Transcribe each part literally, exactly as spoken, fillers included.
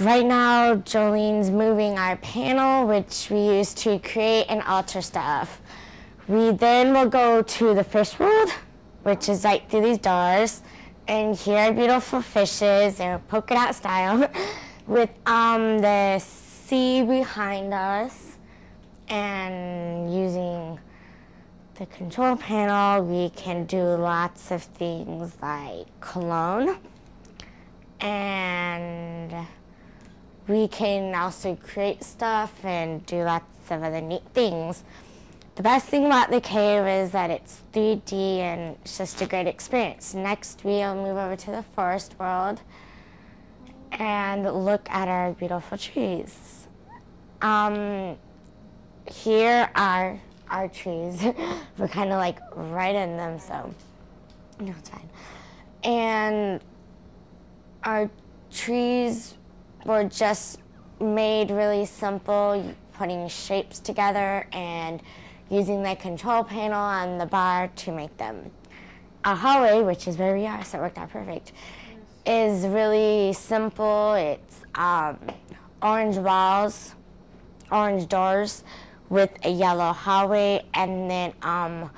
Right now, Jolene's moving our panel, which we use to create and alter stuff. We then will go to the fish world, which is right through these doors. And here are beautiful fishes. They're polka dot style with um, the sea behind us. And using the control panel, we can do lots of things like cologne. And we can also create stuff and do lots of other neat things. The best thing about the cave is that it's three D and it's just a great experience. Next, we'll move over to the forest world and look at our beautiful trees. Um, here are our trees. We're kind of like right in them, so no, it's fine. And our trees were just made really simple, putting shapes together and using the control panel on the bar to make them. Our hallway, which is where we are, so it worked out perfect, is really simple. It's um, orange walls, orange doors with a yellow hallway, and then um,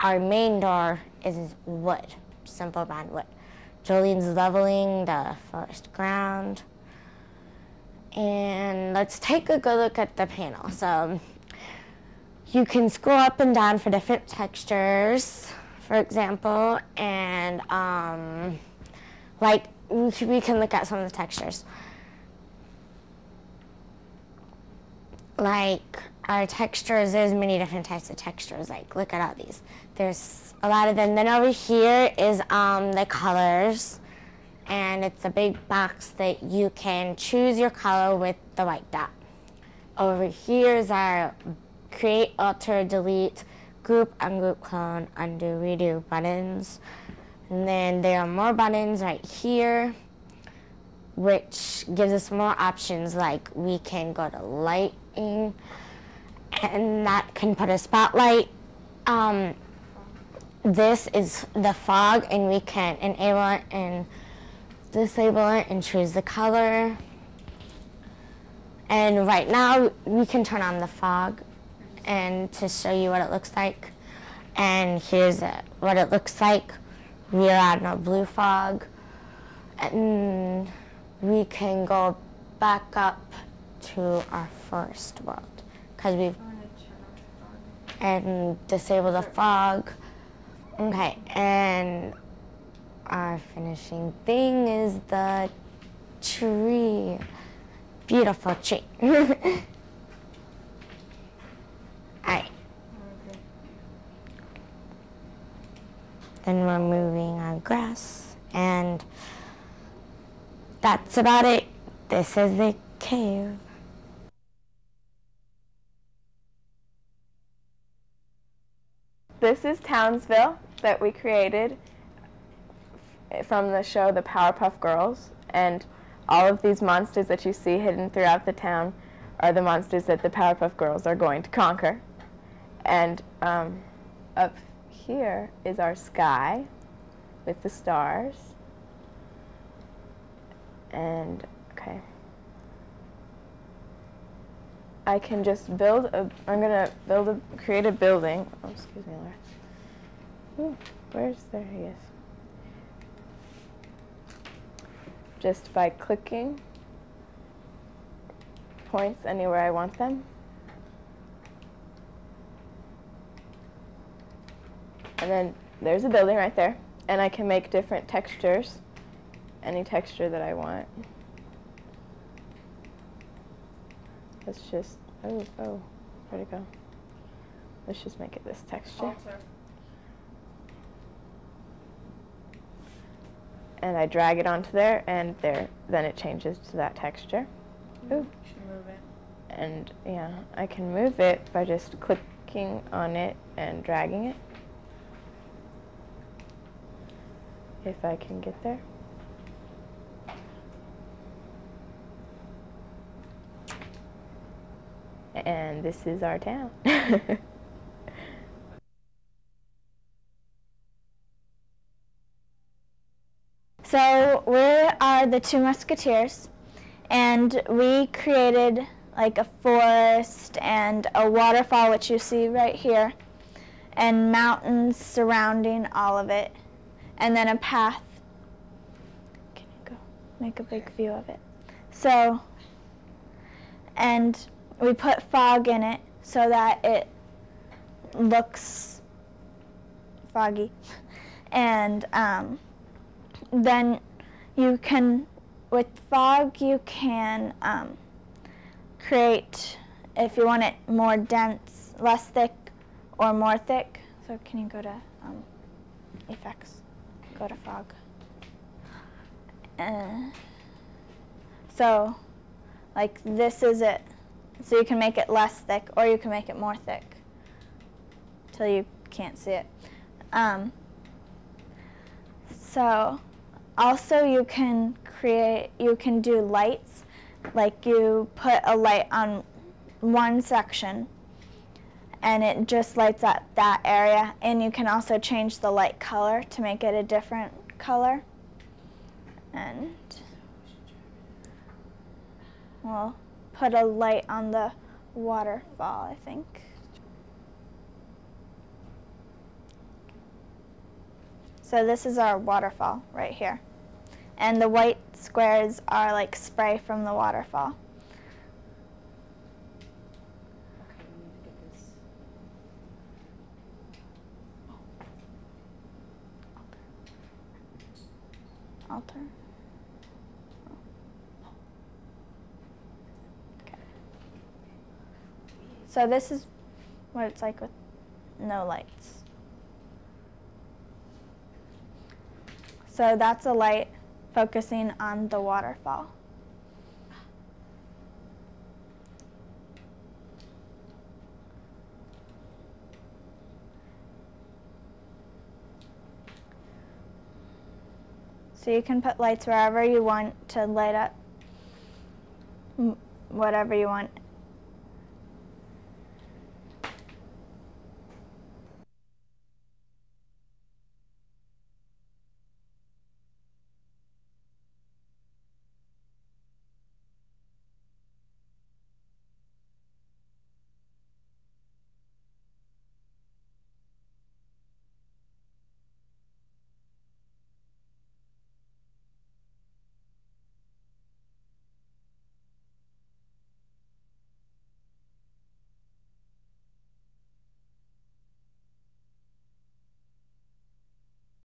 our main door is wood, simple bound wood. Jolene's leveling the forest ground. And let's take a good look at the panel. So you can scroll up and down for different textures, for example, and um, like we can look at some of the textures. Like our textures, there's many different types of textures. Like look at all these. There's a lot of them. Then over here is um, the colors. And it's a big box that you can choose your color with the white dot. Over here is our create, alter, delete, group, ungroup, clone, undo, redo buttons. And then there are more buttons right here, which gives us more options, like we can go to lighting, and that can put a spotlight. Um, this is the fog, and we can enable it and disable it and choose the color. And right now we can turn on the fog and to show you what it looks like. And here's it, what it looks like. We are on a blue fog. And we can go back up to our forest world because we've and disable the fog. Okay, and our finishing thing is the tree. Beautiful tree. All right. Okay. Then we're moving on grass, and that's about it. This is the cave. This is Townsville that we created from the show The Powerpuff Girls, and all of these monsters that you see hidden throughout the town are the monsters that the Powerpuff Girls are going to conquer. And um, up here is our sky with the stars. And okay, I can just build a, I'm gonna build a, create a building. Oh, excuse me, Laura. Ooh, where's, there he is. Just by clicking points anywhere I want them. And then there's a building right there. And I can make different textures, any texture that I want. Let's just, oh, oh, where'd it go? Let's just make it this texture. Alter. And I drag it onto there, and there, then it changes to that texture. Ooh. You should move it. And yeah, I can move it by just clicking on it and dragging it. If I can get there. And this is our town. So we are the Two Musketeers, And we created like a forest and a waterfall, which you see right here, and mountains surrounding all of it, and then a path. Can you go make a big view of it? So, and we put fog in it so that it looks foggy. And um, then you can, with fog, you can um, create, if you want it more dense, less thick, or more thick. So can you go to um, effects, go to fog. Uh, so like this is it. So you can make it less thick, or you can make it more thick till you can't see it. Um, so also you can create, you can do lights. Like you put a light on one section and it just lights up that area. And you can also change the light color to make it a different color. And we'll put a light on the waterfall, I think. So this is our waterfall right here. And the white squares are like spray from the waterfall. Okay, we need to get this. Oh. Altar. Altar. Oh. Okay. So this is what it's like with no lights. So that's a light focusing on the waterfall. So you can put lights wherever you want to light up whatever you want,